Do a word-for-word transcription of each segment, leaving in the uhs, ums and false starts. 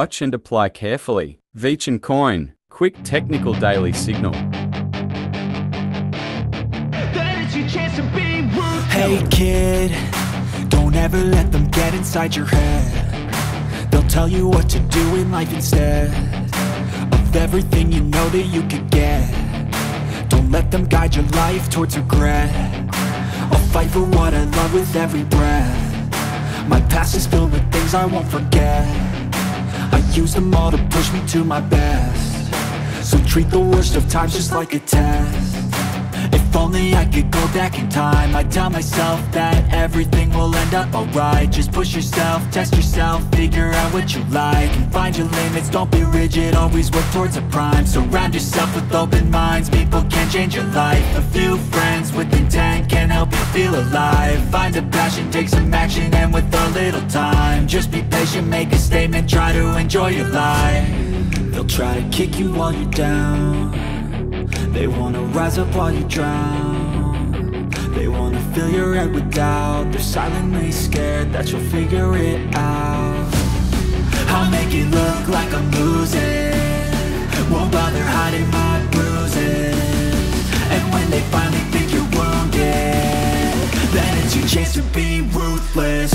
Watch and apply carefully. Vechain coin, quick technical daily signal. Hey kid, don't ever let them get inside your head. They'll tell you what to do in life instead of everything you know that you could get. Don't let them guide your life towards regret. I'll fight for what I love with every breath. My past is filled with things I won't forget. I use them all to push me to my best. So treat the worst of times just like a test. If only I could go back in time, I'd tell myself that everything will end up alright. Just push yourself, test yourself, figure out what you like, and find your limits, don't be rigid, always work towards a prime. Surround yourself with open minds, people can change your life. A few friends with intent can help you feel alive. Find a passion, take some action, and with a little time, just be patient, make a statement, try to enjoy your life. They'll try to kick you while you're down. They wanna rise up while you drown. They wanna fill your head with doubt. They're silently scared that you'll figure it out. I'll make it look like I'm losing. Won't bother hiding my bruises. And when they finally think you're wounded, then it's your chance to be ruthless.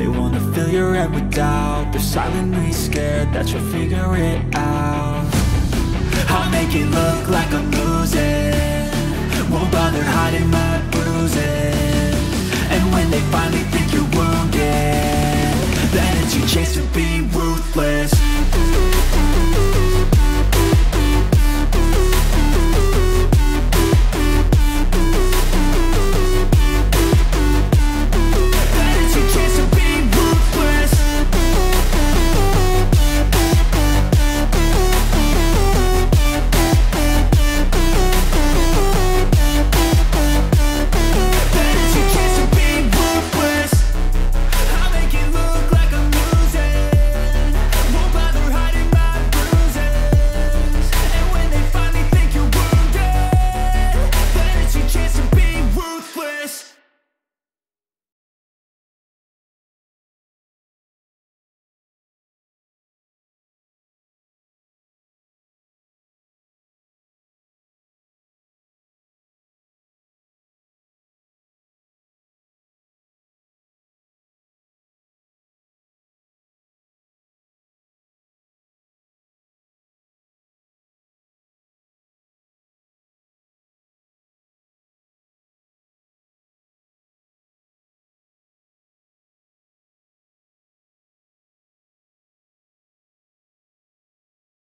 They wanna fill your head with doubt. They're silently scared that you'll figure it out. I'll make it look like I'm losing. Won't bother hiding my bruises. And when they finally think you're wounded, then it's your chance to be